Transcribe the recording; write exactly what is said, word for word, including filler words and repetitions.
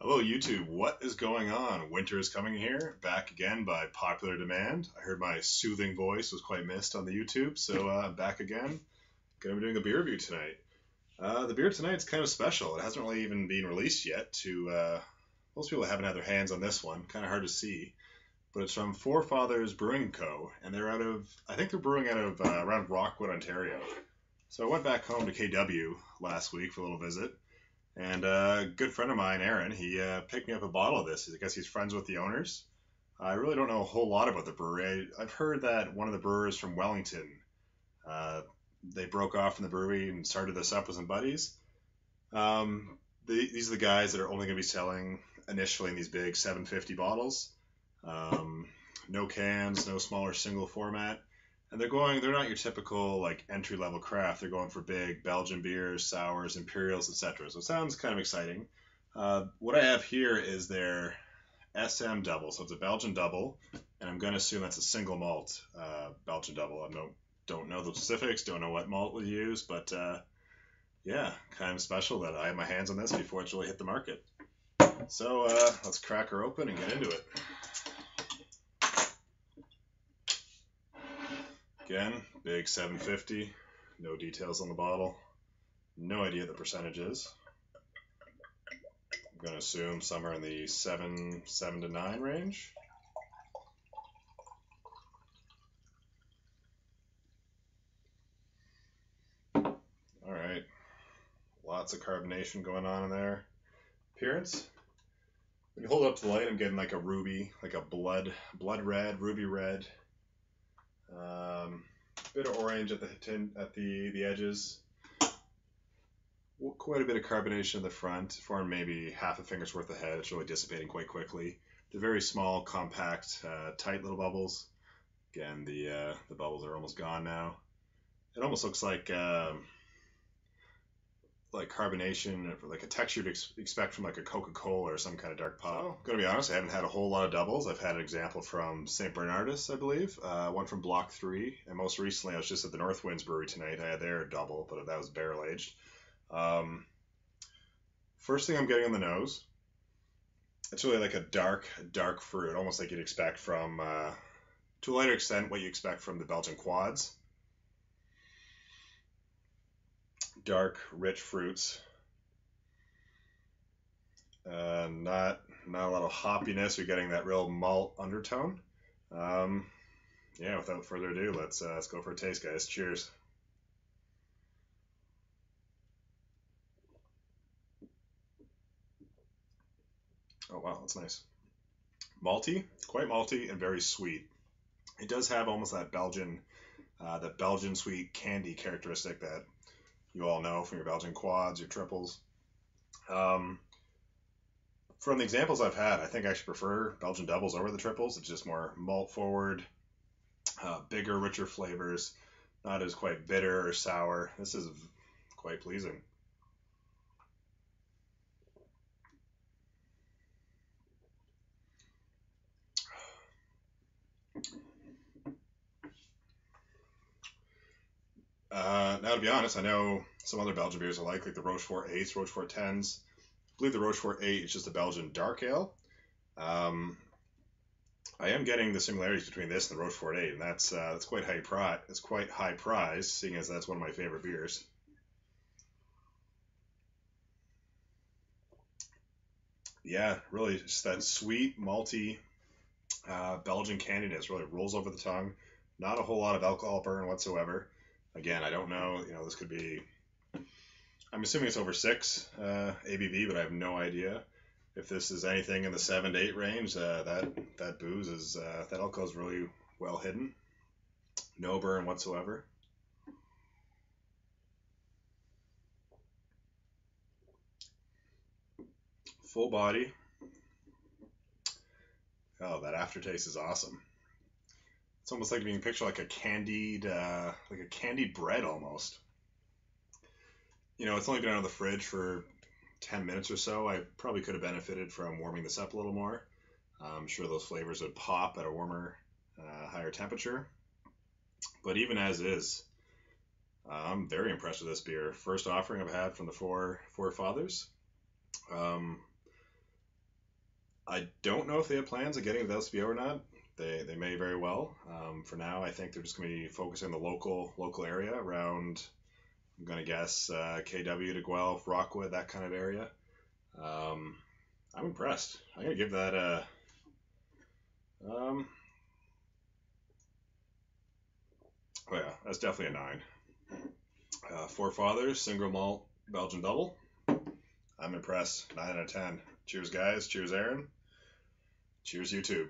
Hello, YouTube. What is going on? Winter is coming here, back again by popular demand. I heard my soothing voice was quite missed on the YouTube, so uh, back again. Going to be doing a beer review tonight. Uh, the beer tonight's kind of special. It hasn't really even been released yet. To uh, most people haven't had their hands on this one. Kind of hard to see, but it's from Four Fathers Brewing Co. and they're out of I think they're brewing out of uh, around Rockwood, Ontario. So I went back home to K W last week for a little visit. And uh, a good friend of mine, Aaron, he uh, picked me up a bottle of this. I guess he's friends with the owners. I really don't know a whole lot about the brewery. I, I've heard that one of the brewers from Wellington, uh, they broke off from the brewery and started this up with some buddies. Um, the, these are the guys that are only going to be selling initially in these big seven fifty bottles. Um, no cans, no smaller single format. And they're going, they're not your typical like entry-level craft. They're going for big Belgian beers, sours, imperials, et cetera. So it sounds kind of exciting. Uh, what I have here is their S M Double. So it's a Belgian Double, and I'm going to assume that's a single malt uh, Belgian Double. I don't, don't know the specifics, don't know what malt we use, but uh, yeah, kind of special that I have my hands on this before it's really hit the market. So uh, let's crack her open and get into it. Again, big seven fifty, no details on the bottle, no idea what the percentage is. I'm going to assume somewhere in the seven, seven to nine range. All right, lots of carbonation going on in there. Appearance, when you hold it up to the light, I'm getting like a ruby, like a blood, blood red, ruby red. Um, bit of orange at the tin, at the the edges. Quite a bit of carbonation in the front, forming maybe half a finger's worth ahead. It's really dissipating quite quickly. They're very small, compact, uh, tight little bubbles. Again, the uh, the bubbles are almost gone now. It almost looks like um, like carbonation, like a texture you'd ex expect from like a Coca-Cola or some kind of dark pop. So, gonna be honest, I haven't had a whole lot of doubles. I've had an example from Saint Bernardus, I believe, uh, one from Block three, and most recently I was just at the North Winds Brewery tonight. I had their double, but that was barrel-aged. Um, first thing I'm getting on the nose, it's really like a dark, dark fruit, almost like you'd expect from, uh, to a lighter extent, what you expect from the Belgian Quads. Dark, rich fruits. Uh, not not a lot of hoppiness. You're getting that real malt undertone. Um, yeah, without further ado, let's uh, let's go for a taste, guys. Cheers. Oh wow, that's nice. Malty, quite malty and very sweet. It does have almost that Belgian, uh, that Belgian sweet candy characteristic that you all know from your Belgian quads, your triples. Um, from the examples I've had, I think I actually prefer Belgian doubles over the triples. It's just more malt forward, uh, bigger, richer flavors, not as quite bitter or sour. This is quite pleasing. Uh, now, to be honest, I know some other Belgian beers I like, like the Rochefort eights, Rochefort tens. I believe the Rochefort eight is just a Belgian dark ale. Um, I am getting the similarities between this and the Rochefort eight, and that's uh, that's quite high pri it's quite high prize, seeing as that's one of my favorite beers. Yeah, really, just that sweet, malty uh, Belgian candiness really rolls over the tongue. Not a whole lot of alcohol burn whatsoever. Again, I don't know, you know, this could be, I'm assuming it's over six uh, A B V, but I have no idea. If this is anything in the seven to eight range, uh, that that booze is, uh, that alcohol is really well hidden. No burn whatsoever. Full body. Oh, that aftertaste is awesome. It's almost like being pictured like a candied, uh, like a candied bread almost. You know, it's only been out of the fridge for ten minutes or so. I probably could have benefited from warming this up a little more. I'm sure those flavors would pop at a warmer, uh, higher temperature. But even as is, uh, I'm very impressed with this beer. First offering I've had from the Four, Four Fathers. Um, I don't know if they have plans of getting the L C B O or not. They they may very well. Um, for now, I think they're just going to be focusing on the local local area around, I'm going to guess, uh, K W to Guelph, Rockwood, that kind of area. Um, I'm impressed. I'm going to give that a... Um, oh, yeah, that's definitely a nine. Uh, Four Fathers, single malt, Belgian double. I'm impressed. nine out of ten. Cheers, guys. Cheers, Aaron. Cheers, YouTube.